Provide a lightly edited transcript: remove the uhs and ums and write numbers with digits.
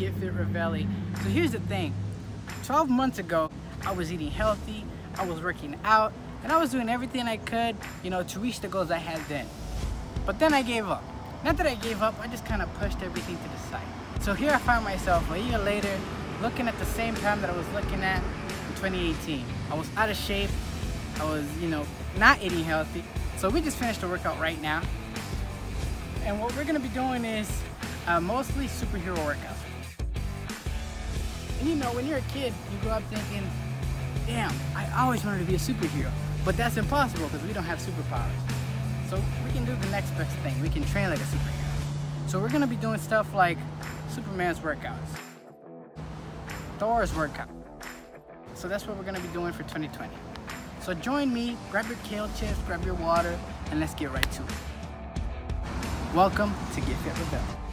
with Get Fit Ravelli. So here's the thing, 12 months ago, I was eating healthy, I was working out, and I was doing everything I could, you know, to reach the goals I had then. But then I gave up. Not that I gave up, I just kind of pushed everything to the side. So here I find myself a year later, looking at the same time that I was looking at in 2018. I was out of shape, I was, you know, not eating healthy. So we just finished the workout right now. And what we're gonna be doing is mostly superhero workouts. And you know, when you're a kid, you grow up thinking, damn, I always wanted to be a superhero. But that's impossible because we don't have superpowers. So we can do the next best thing. We can train like a superhero. So we're gonna be doing stuff like Superman's workouts, Thor's workout. So that's what we're gonna be doing for 2020. So join me, grab your kale chips, grab your water, and let's get right to it. Welcome to Get Fit Ravelli.